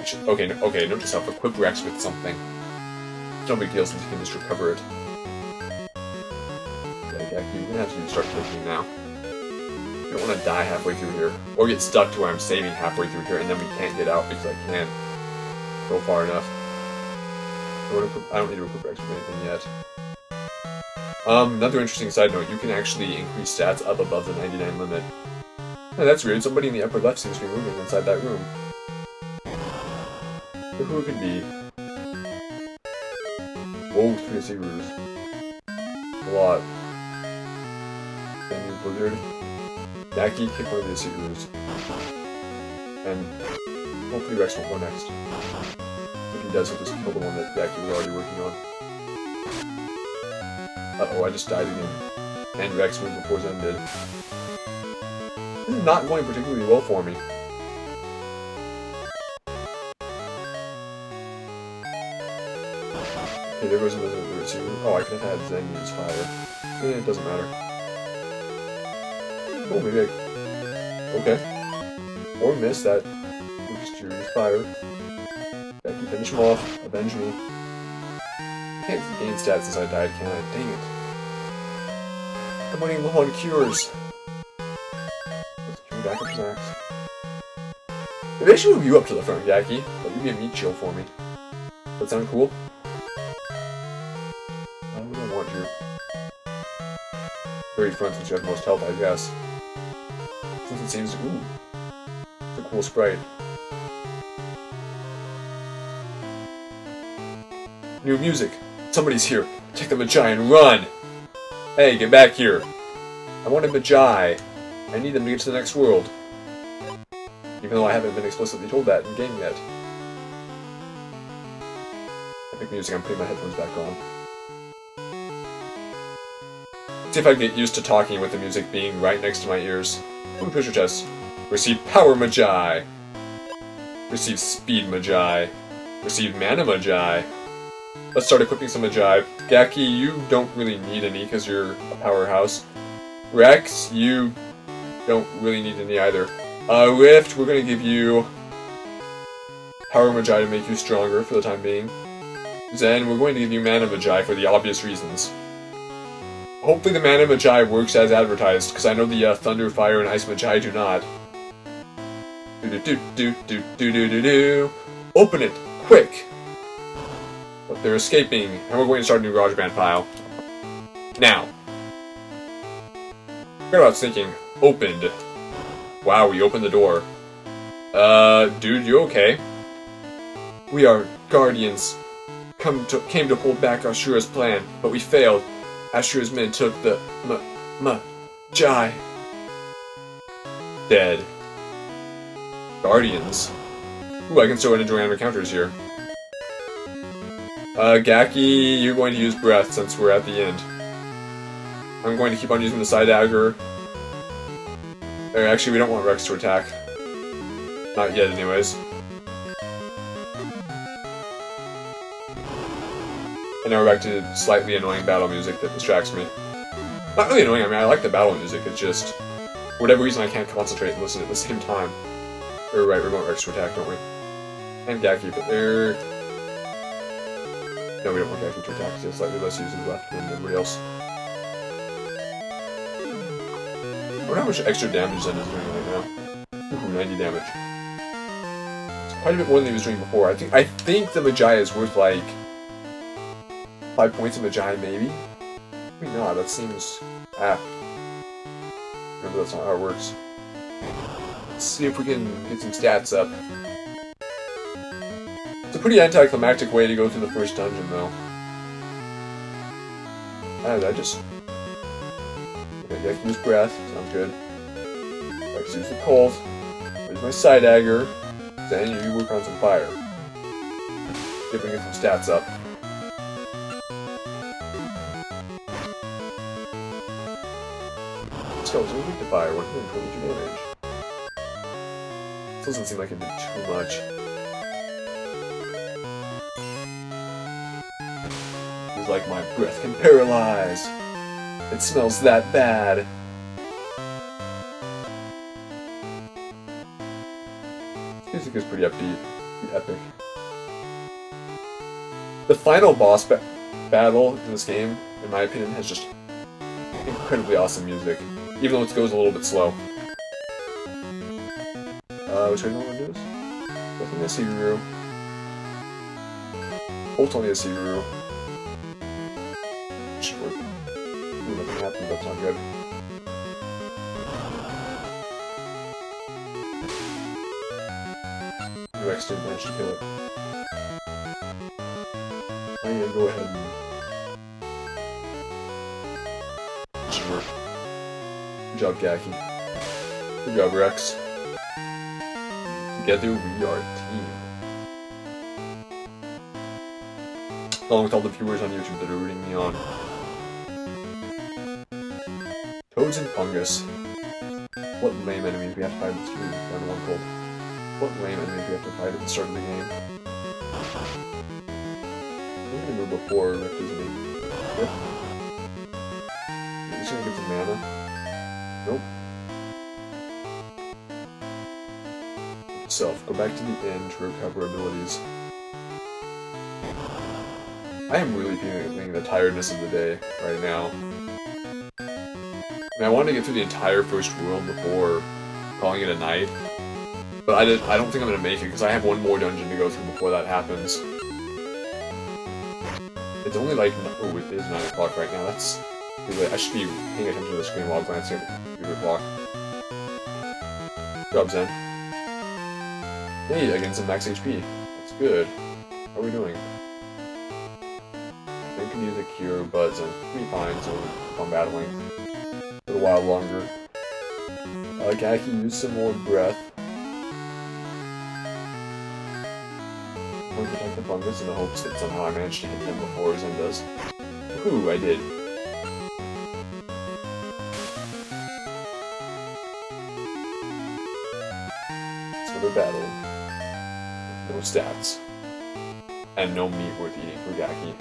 Okay, no, okay, note to self, equip Rex with something. No big deal since you can just recover it. Yeah, you're gonna have to start pushing now. You don't want to die halfway through here. Or get stuck to where I'm saving halfway through here, and then we can't get out because I can't go far enough. I don't need to equip Rex with anything yet. Another interesting side note, you can actually increase stats up above the 99 limit. Oh, that's weird, somebody in the upper left seems to be moving inside that room. But who it could be? Whoa, 3 zebras. A lot. Dang, Blizzard. Gaki, kick one of the zebras. And hopefully Rex will go next. If he does, he'll just kill the one that Gaki was already working on. Uh-oh, I just died again. And Rex moved before Zen did. This is not going particularly well for me. Okay, there goes another receiver. Oh, I could have had Zen use fire. Yeah, it doesn't matter. Oh, maybe I... Okay. Or miss that. Oops, Jury's fire. I can finish him off. Avenge me. I can't gain stats since I died, can I? Dang it. I'm running low on cures. Let's come back up to Max. Maybe I should move you up to the front, Gaki. That would be a meat shield for me. Does that sound cool? I wouldn't want your very front since you have the most health, I guess. Since it seems... Ooh. It's a cool sprite. New music. Somebody's here. Take the Magi and run! Hey, get back here! I want a Magi. I need them to get to the next world. Even though I haven't been explicitly told that in game yet. Epic music, I'm putting my headphones back on. Let's see if I can get used to talking with the music being right next to my ears. Boom, treasure chest. Receive power, Magi! Receive speed, Magi. Receive mana, Magi. Let's start equipping some Magi. Gaki, you don't really need any because you're a powerhouse. Rex, you don't really need any either. Rift, we're going to give you power Magi to make you stronger for the time being. Zen, we're going to give you mana Magi for the obvious reasons. Hopefully the mana Magi works as advertised because I know the Thunder, Fire, and Ice Magi do not. Do do do do do do do do. Open it, quick! But they're escaping, and we're going to start a new GarageBand file. Now. Forgot about thinking. Opened. Wow, we opened the door. Dude, you okay? We are guardians. Came to hold back Ashura's plan, but we failed. Ashura's men took the Magi. Dead. Guardians. Ooh, I can still enjoy random encounters here. Gaki, you're going to use breath since we're at the end. I'm going to keep on using the side dagger. Actually, we don't want Rex to attack. Not yet, anyways. And now we're back to slightly annoying battle music that distracts me. Not really annoying, I mean, I like the battle music, it's just... For whatever reason, I can't concentrate and listen at the same time. Or, right, we want Rex to attack, don't we? And Gaki, but they're... No, we don't want Gaki to attack, so slightly less using left than everybody else. I wonder how much extra damage Zen is doing right now. Ooh, 90 damage. It's quite a bit more than he was doing before. I think the Magi is worth like 5 points of Magi, maybe? Maybe not, that seems apt. Remember, that's not how it works. Let's see if we can get some stats up. It's a pretty anticlimactic way to go through the first dungeon, though. Okay, yeah, I can use breath. Sounds good. I can use the cold. Use my side dagger. Then you work on some fire. See if we can get some stats up. Skeletons are weak to fire. 122 damage. This doesn't seem like it did too much. Like my breath can paralyze. It smells that bad. Music is pretty upbeat. Pretty epic. The final boss battle in this game, in my opinion, has just incredibly awesome music, even though it goes a little bit slow. Which way do I want to do this? Definitely a Siguru. Ultimately a Siguru. Sure. Ooh, nothing happened, that's not good. UX didn't manage to kill it. I'm gonna go ahead and... Sure. Good job, Gaki. Good job, Rex. Together we are a team. Along with all the viewers on YouTube that are rooting me on. Toads and fungus. What lame enemies we have to fight in this game? Round one cold. What lame enemies we have to fight at the start of the game? I'm gonna move before Rift is me. Yep. He's gonna get some mana. Nope. Go back to the end to recover abilities. I am really feeling the tiredness of the day right now. And I wanted to get through the entire first world before calling it a night, but I don't think I'm gonna make it because I have one more dungeon to go through before that happens. It's only like oh, it is 9 o'clock right now. That's I should be paying attention to the screen while glancing at the computer clock. Job's in. Hey, I gained some max HP. That's good. How are we doing? I can use a cure, but it's pretty fine, so I'm battling a little while longer. Okay, I can use some more breath. I'm going to protect the fungus in the hopes that somehow I managed to hit them before Zen does. Ooh, I did. It's another battle. No stats. And no meat worth eating for Gaki.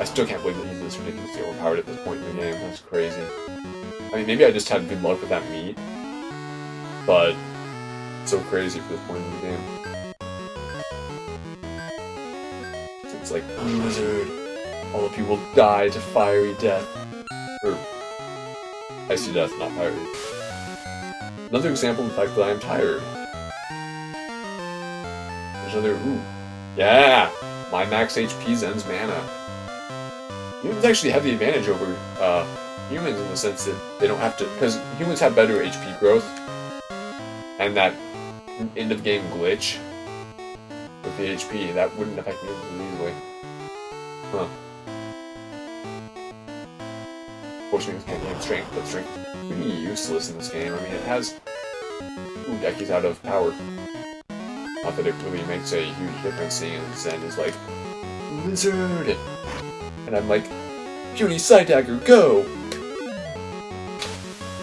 I still can't believe that he's this ridiculously overpowered at this point in the game. That's crazy. I mean, maybe I just had good luck with that meat. But... it's so crazy for this point in the game. It's like, wizard! All of you will die to fiery death. Or... icy death, not fiery. Another example of the fact that I am tired. Another, ooh. Yeah! My max HP Zen's mana. Humans actually have the advantage over humans in the sense that they don't have to, because humans have better HP growth, and that end of game glitch with the HP, that wouldn't affect humans as easily. Huh. Fortunately, this can't gain strength, but strength is pretty useless in this game. I mean, it has. Ooh, Gaki's out of power. Not that it really makes a huge difference, seeing as Zen is like, lizard! And I'm like, puny side dagger, go!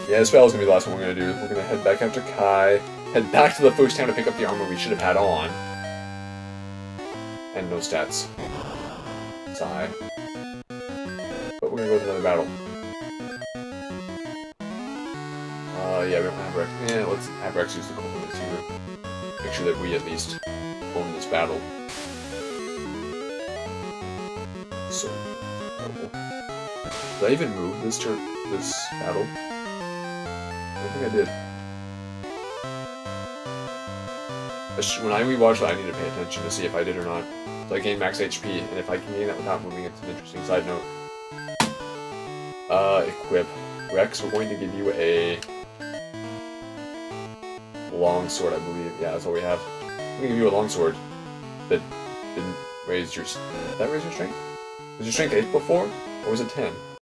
Yeah, this battle's gonna be the last one we're gonna do. We're gonna head back after Kai, head back to the first town to pick up the armor we should have had on. And no stats. Sigh. But we're gonna go to another battle. Yeah, we don't have Rex. Yeah, let's have Rex use the cold one this year. Make sure that we at least own this battle. So, did I even move this turn? This battle? I don't think I did. When I rewatch that, I need to pay attention to see if I did or not. So I gain max HP, and if I can gain that without moving, it's an interesting side note. Equip Rex. We're going to give you a. Longsword, I believe. Yeah, that's all we have. I'm gonna give you a longsword that didn't raise your. Did that raise your strength? Was your strength 8 before, or was it 10?